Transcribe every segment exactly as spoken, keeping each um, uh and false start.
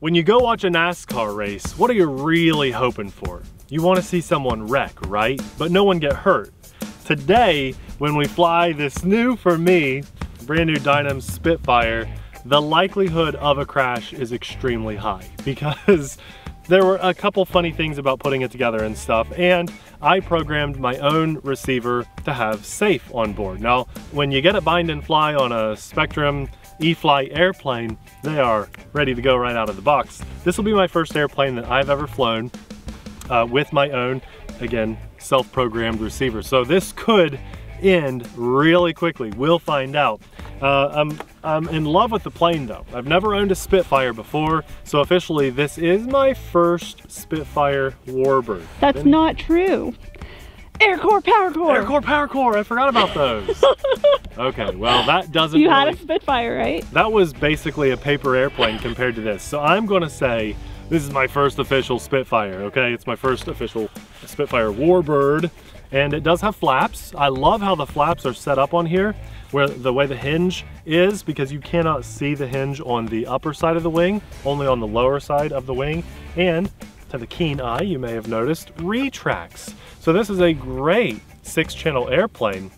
When you go watch a NASCAR race, what are you really hoping for? You want to see someone wreck, right? But no one get hurt. Today, when we fly this new, for me, brand new Dynam Spitfire, the likelihood of a crash is extremely high because there were a couple funny things about putting it together and stuff, and I programmed my own receiver to have SAFE on board. Now, when you get a bind and fly on a Spektrum E-Fly airplane, they are ready to go right out of the box. This will be my first airplane that I've ever flown uh, with my own, again, self-programmed receiver. So this could end really quickly. We'll find out. Uh, I'm, I'm in love with the plane though. I've never owned a Spitfire before, so officially this is my first Spitfire warbird. That's Been not true. Air Corps Power Corps. Air Corps Power Corps. I forgot about those. Okay, well that doesn't You really... had a Spitfire, right? That was basically a paper airplane compared to this. So I'm gonna say this is my first official Spitfire, okay? It's my first official Spitfire warbird. And it does have flaps. I love how the flaps are set up on here, where the way the hinge is, because you cannot see the hinge on the upper side of the wing, only on the lower side of the wing. And to the keen eye, you may have noticed retracts. So this is a great six channel airplane.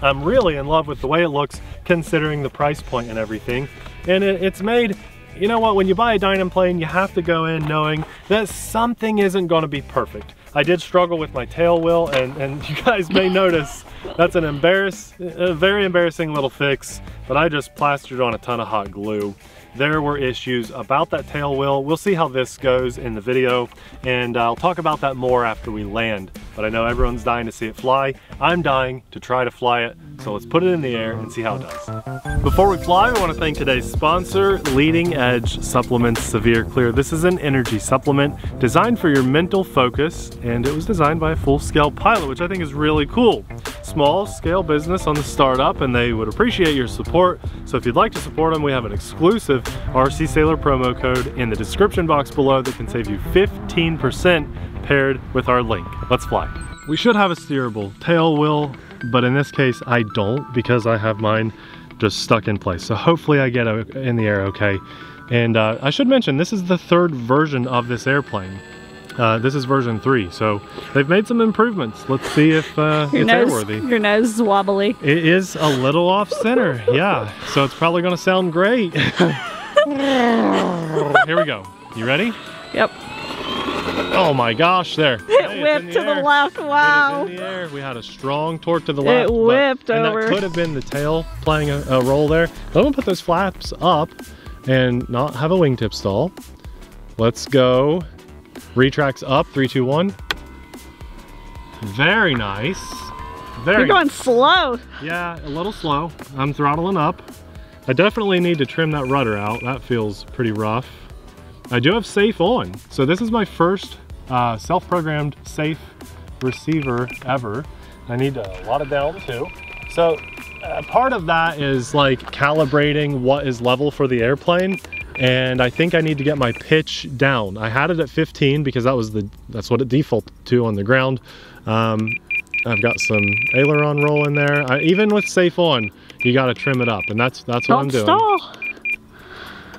I'm really in love with the way it looks, considering the price point and everything. And it, it's made, you know what, when you buy a Dynam plane, you have to go in knowing that something isn't gonna be perfect. I did struggle with my tail wheel, and, and you guys may notice that's an embarrass, a very embarrassing little fix, but I just plastered on a ton of hot glue. There were issues about that tail wheel. We'll see how this goes in the video, and I'll talk about that more after we land, but I know everyone's dying to see it fly. I'm dying to try to fly it, so let's put it in the air and see how it does. Before we fly, we want to thank today's sponsor, Leading-Edge Supplements Severe Clear. This is an energy supplement designed for your mental focus, and it was designed by a full-scale pilot, which I think is really cool. Small scale business on the startup, and they would appreciate your support. So if you'd like to support them, we have an exclusive R C Sailor promo code in the description box below that can save you fifteen percent paired with our link. Let's fly. We should have a steerable tail wheel, but in this case I don't, because I have mine just stuck in place. So hopefully I get in the air okay. And uh, I should mention, this is the third version of this airplane. Uh, this is version three, so they've made some improvements. Let's see if uh, it's nose, airworthy. Your nose is wobbly. It is a little off-center, yeah. So it's probably gonna sound great. Here we go. You ready? Yep. Oh my gosh, there. It hey, whipped the to air. the left, wow. It is in the air. We had a strong torque to the left. It whipped but, over. And that could have been the tail playing a, a role there. But I'm gonna put those flaps up and not have a wingtip stall. Let's go. Retracts up, three, two, one. Very nice. Very You're going slow. Yeah, a little slow. I'm throttling up. I definitely need to trim that rudder out. That feels pretty rough. I do have SAFE on. So this is my first uh, self-programmed SAFE receiver ever. I need a lot of down too. So uh, part of that is like calibrating what is level for the airplane. And I think I need to get my pitch down. I had it at fifteen because that was the that's what it defaulted to on the ground. Um, I've got some aileron roll in there. I, even with SAFE on, you got to trim it up, and that's that's what Don't I'm doing. Stall.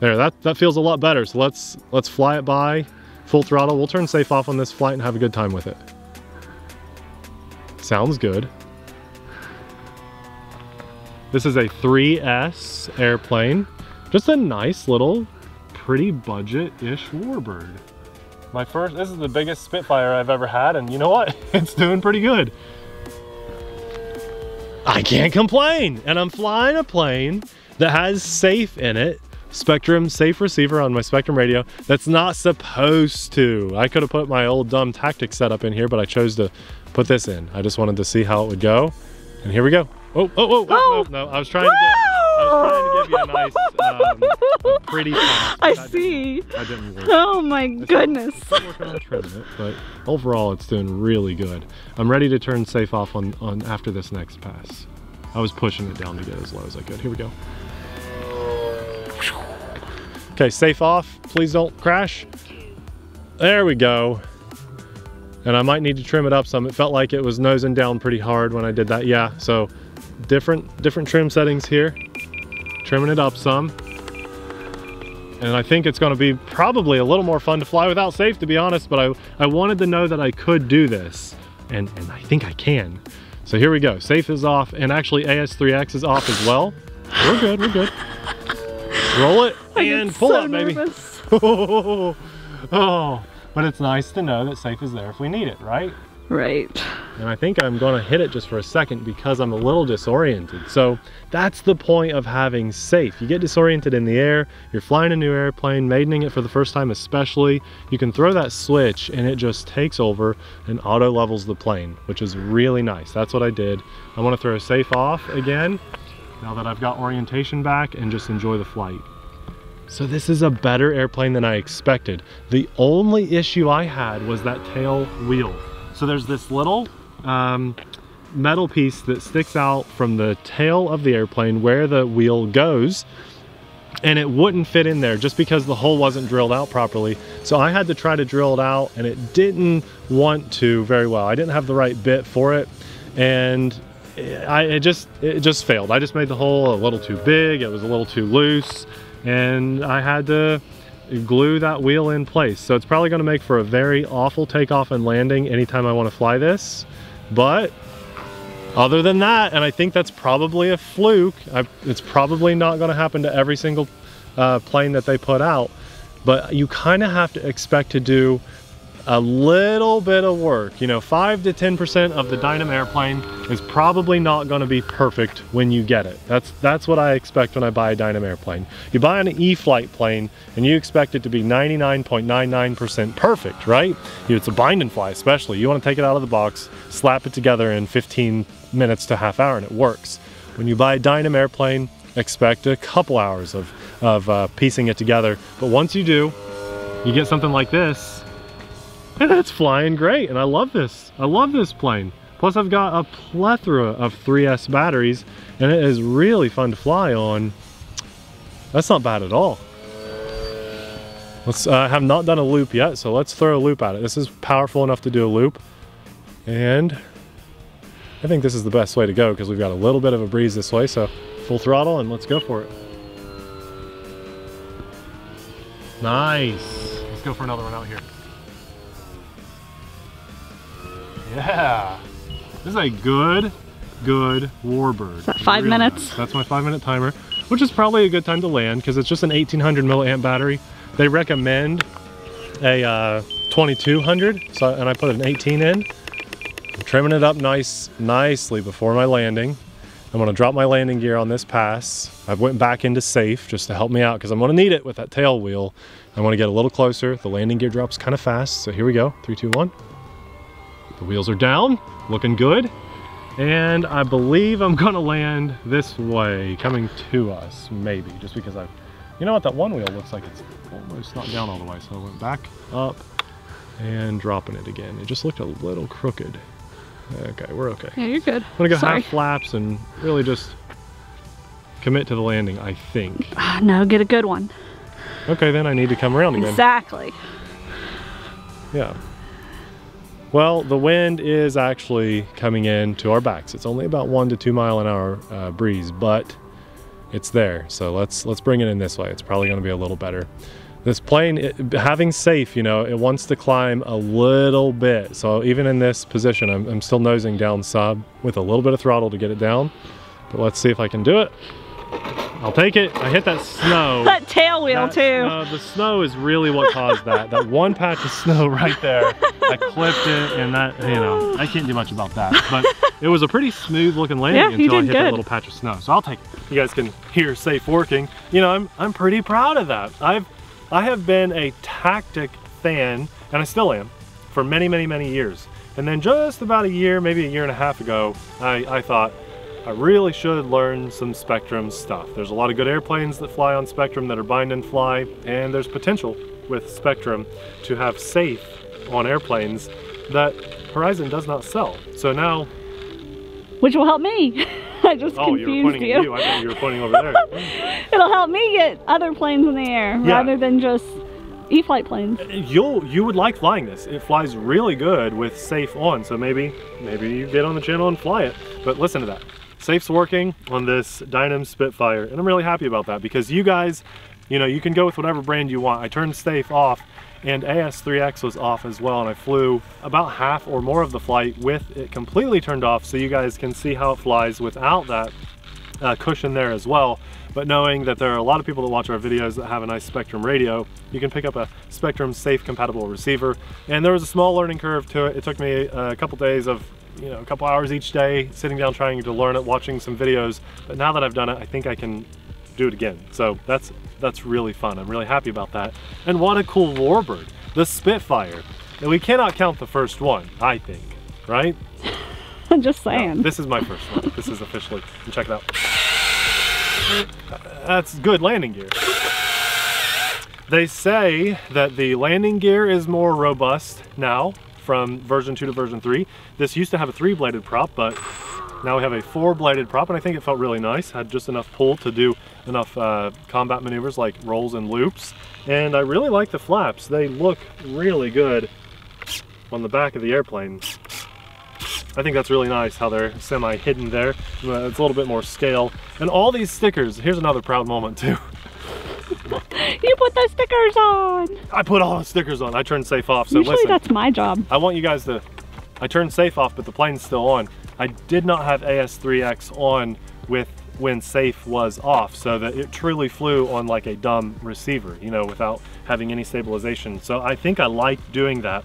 There, that that feels a lot better. So let's let's fly it by full throttle. We'll turn SAFE off on this flight and have a good time with it. Sounds good. This is a three S airplane. Just a nice little, pretty budget-ish warbird. My first, this is the biggest Spitfire I've ever had, and you know what? It's doing pretty good. I can't complain, and I'm flying a plane that has SAFE in it, Spektrum SAFE receiver on my Spektrum radio. That's not supposed to. I could have put my old dumb tactic setup in here, but I chose to put this in. I just wanted to see how it would go, and here we go. Oh, oh, oh, oh, oh. No, no, I was trying Woo! to get... I was trying to give you a nice, um, a pretty fast, I see. I didn't work. Oh my goodness. I'm working on trimming it, but overall it's doing really good. I'm ready to turn SAFE off on, on after this next pass. I was pushing it down to get as low as I could. Here we go. Okay, SAFE off. Please don't crash. There we go. And I might need to trim it up some. It felt like it was nosing down pretty hard when I did that. Yeah, so different different trim settings here. Trimming it up some. And I think it's going to be probably a little more fun to fly without SAFE, to be honest, but I, I wanted to know that I could do this, and, and I think I can. So here we go. SAFE is off, and actually A S three X is off as well. We're good, we're good. Roll it and pull up, baby. Oh, oh, but it's nice to know that SAFE is there if we need it, right? Right. And I think I'm going to hit it just for a second because I'm a little disoriented. So that's the point of having SAFE. You get disoriented in the air, you're flying a new airplane, maidening it for the first time especially. You can throw that switch and it just takes over and auto levels the plane, which is really nice. That's what I did. I want to throw SAFE off again now that I've got orientation back and just enjoy the flight. So this is a better airplane than I expected. The only issue I had was that tail wheel. So there's this little um, metal piece that sticks out from the tail of the airplane where the wheel goes, and it wouldn't fit in there just because the hole wasn't drilled out properly. So I had to try to drill it out, and it didn't want to very well. I didn't have the right bit for it, and I, it just it just failed. I just made the hole a little too big, it was a little too loose, and I had to glue that wheel in place. So it's probably going to make for a very awful takeoff and landing anytime I want to fly this. But other than that, and I think that's probably a fluke, I, it's probably not going to happen to every single uh, plane that they put out, but you kind of have to expect to do a little bit of work. You know, five to ten percent of the Dynam airplane is probably not going to be perfect when you get it. That's that's what I expect when I buy a Dynam airplane. You buy an E-flite plane and you expect it to be ninety-nine point nine nine percent perfect, right? It's a bind and fly especially. You want to take it out of the box, slap it together in fifteen minutes to half hour and it works. When you buy a Dynam airplane, expect a couple hours of, of uh, piecing it together. But once you do, you get something like this. And it's flying great, and I love this. I love this plane. Plus I've got a plethora of three S batteries, and it is really fun to fly on. That's not bad at all. Let's, uh, I have not done a loop yet, so let's throw a loop at it. This is powerful enough to do a loop. And I think this is the best way to go because we've got a little bit of a breeze this way, so full throttle and let's go for it. Nice. Let's go for another one out here. Yeah, this is a good, good warbird. Is that five really minutes? Nice. That's my five minute timer, which is probably a good time to land because it's just an eighteen hundred milliamp battery. They recommend a uh, twenty-two hundred, so, and I put an eighteen in. I'm trimming it up nice, nicely before my landing. I'm gonna drop my landing gear on this pass. I went back into SAFE just to help me out because I'm gonna need it with that tail wheel. I wanna get a little closer. The landing gear drops kind of fast, so here we go, three, two, one. The wheels are down, looking good. And I believe I'm gonna land this way, coming to us, maybe, just because I, you know what, that one wheel looks like it's almost not down all the way, so I went back up and dropping it again. It just looked a little crooked. Okay, we're okay. Yeah, you're good. I'm gonna go Sorry. half flaps and really just commit to the landing, I think. Uh, no, get a good one. Okay, then I need to come around again. Exactly. Yeah. Well, the wind is actually coming in to our backs. It's only about one to two mile an hour uh, breeze, but it's there. So let's let's bring it in this way. It's probably going to be a little better. This plane, it, having SAFE, you know, it wants to climb a little bit. So even in this position, I'm, I'm still nosing down sub with a little bit of throttle to get it down. But let's see if I can do it. I'll take it. I hit that snow. That tail wheel that, too. No, the snow is really what caused that. That one patch of snow right there. I clipped it, and that, you know, I can't do much about that. But it was a pretty smooth looking landing yeah, until I hit good. that little patch of snow. So I'll take it. You guys can hear SAFE working. You know, I'm I'm pretty proud of that. I've I have been a tactic fan, and I still am, for many, many, many years. And then just about a year, maybe a year and a half ago, I, I thought, I really should learn some Spektrum stuff. There's a lot of good airplanes that fly on Spektrum that are bind and fly, and there's potential with Spektrum to have SAFE on airplanes that Horizon does not sell. So now... Which will help me. I just oh, confused you. Oh, you were pointing you. at you. I thought you were pointing over there. It'll help me get other planes in the air yeah. rather than just E-flite planes. You'll, you would like flying this. It flies really good with SAFE on, so maybe, maybe you get on the channel and fly it. But listen to that. SAFE's working on this Dynam Spitfire, and I'm really happy about that because you guys You know, you can go with whatever brand you want. I turned SAFE off, and A S three X was off as well, and I flew about half or more of the flight with it completely turned off, so you guys can see how it flies without that uh, cushion there as well. But knowing that there are a lot of people that watch our videos that have a nice Spektrum radio, you can pick up a Spektrum SAFE compatible receiver. And there was a small learning curve to it. It took me a couple days of, you know, a couple hours each day, sitting down trying to learn it, watching some videos. But now that I've done it, I think I can do it again. So that's that's really fun. I'm really happy about that. And what a cool warbird, the Spitfire. And we cannot count the first one, I think, right? I'm just saying. No, this is my first one. This is officially, and check it out. That's good landing gear. They say that the landing gear is more robust now from version two to version three. This used to have a three-bladed prop, but now we have a four-bladed prop, and I think it felt really nice. Had just enough pull to do enough uh, combat maneuvers like rolls and loops. And I really like the flaps. They look really good on the back of the airplane. I think that's really nice how they're semi-hidden there. It's a little bit more scale. And all these stickers, here's another proud moment too. You put those stickers on! I put all the stickers on. I turned SAFE off, so usually listen. That's my job. I want you guys to, I turned SAFE off, but the plane's still on. I did not have A S three X on with when SAFE was off, so that it truly flew on like a dumb receiver, you know, without having any stabilization. So I think I like doing that.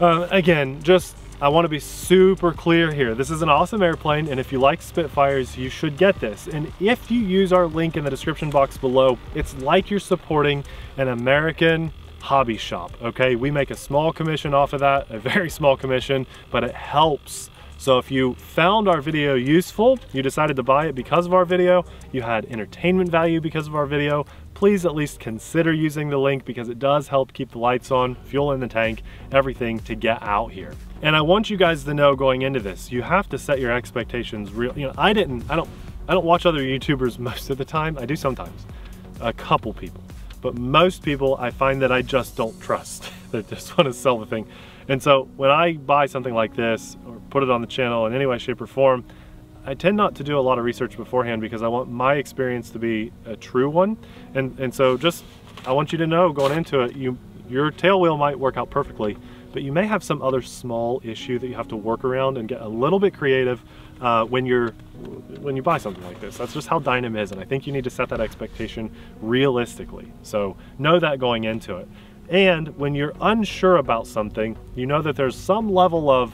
Uh, again, just, I want to be super clear here. This is an awesome airplane, and if you like Spitfires, you should get this. And if you use our link in the description box below, it's like you're supporting an American hobby shop, okay? We make a small commission off of that, a very small commission, but it helps. So if you found our video useful, you decided to buy it because of our video, you had entertainment value because of our video, please at least consider using the link, because it does help keep the lights on, fuel in the tank, everything to get out here. And I want you guys to know going into this, you have to set your expectations real. You know, I didn't, I don't, I don't watch other YouTubers most of the time. I do sometimes, a couple people, but most people I find that I just don't trust. They just want to sell the thing. And so when I buy something like this or put it on the channel in any way, shape, or form, I tend not to do a lot of research beforehand, because I want my experience to be a true one. And and so just, I want you to know going into it, you your tail wheel might work out perfectly, but you may have some other small issue that you have to work around and get a little bit creative uh, when you're when you buy something like this. That's just how Dynam is, and I think you need to set that expectation realistically. So know that going into it. And when you're unsure about something, you know that there's some level of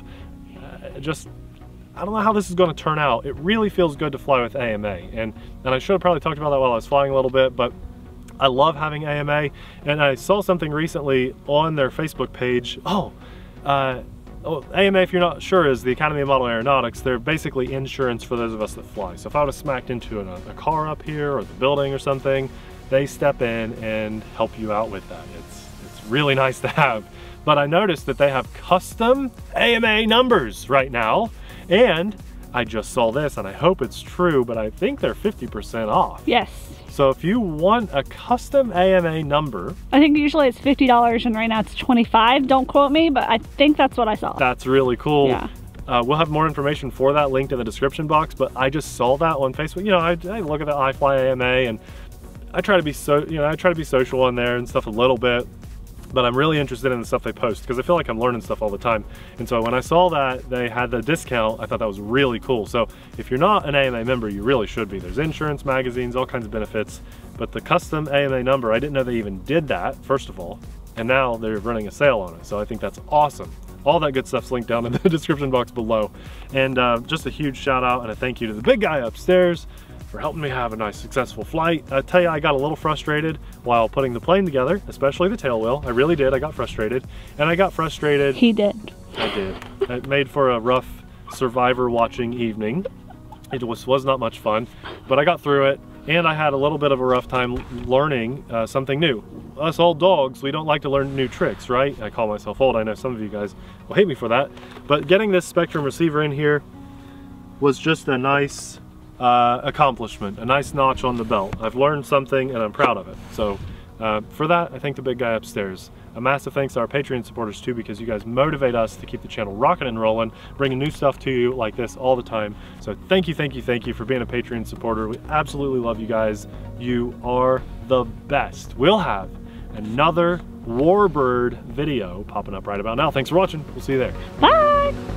uh, just, I don't know how this is going to turn out. It really feels good to fly with A M A. And, and I should have probably talked about that while I was flying a little bit, but I love having A M A. And I saw something recently on their Facebook page. Oh, uh, oh, A M A, if you're not sure, is the Academy of Model Aeronautics. They're basically insurance for those of us that fly. So if I would have smacked into a, a car up here or the building or something, they step in and help you out with that. It's, it's really nice to have. But I noticed that they have custom A M A numbers right now. And I just saw this, and I hope it's true, but I think they're fifty percent off. Yes. So if you want a custom A M A number, I think usually it's fifty dollars, and right now it's twenty-five dollars. Don't quote me, but I think that's what I saw. That's really cool. Yeah. Uh, we'll have more information for that linked in the description box, but I just saw that on Facebook. You know, I, I look at the iFly A M A, and I try to be so, you know, I try to be social on there and stuff a little bit. But I'm really interested in the stuff they post, because I feel like I'm learning stuff all the time. And so when I saw that they had the discount, I thought that was really cool. So if you're not an A M A member, you really should be. There's insurance, magazines, all kinds of benefits. But the custom A M A number, I didn't know they even did that, first of all. And now they're running a sale on it. So I think that's awesome. All that good stuff's linked down in the description box below. And uh, just a huge shout out and a thank you to the big guy upstairs for helping me have a nice successful flight. I tell you, I got a little frustrated while putting the plane together, especially the tail wheel. I really did. I got frustrated, and I got frustrated. He did. I did. It made for a rough Survivor watching evening. It was, was not much fun, but I got through it, and I had a little bit of a rough time learning uh, something new. Us old dogs, we don't like to learn new tricks, right? I call myself old. I know some of you guys will hate me for that, but getting this Spektrum receiver in here was just a nice Uh, accomplishment, a nice notch on the belt. I've learned something, and I'm proud of it. So uh, for that, I thank the big guy upstairs. A massive thanks to our Patreon supporters too, because you guys motivate us to keep the channel rocking and rolling, bringing new stuff to you like this all the time. So thank you, thank you, thank you for being a Patreon supporter. We absolutely love you guys. You are the best. We'll have another Warbird video popping up right about now. Thanks for watching. We'll see you there. Bye.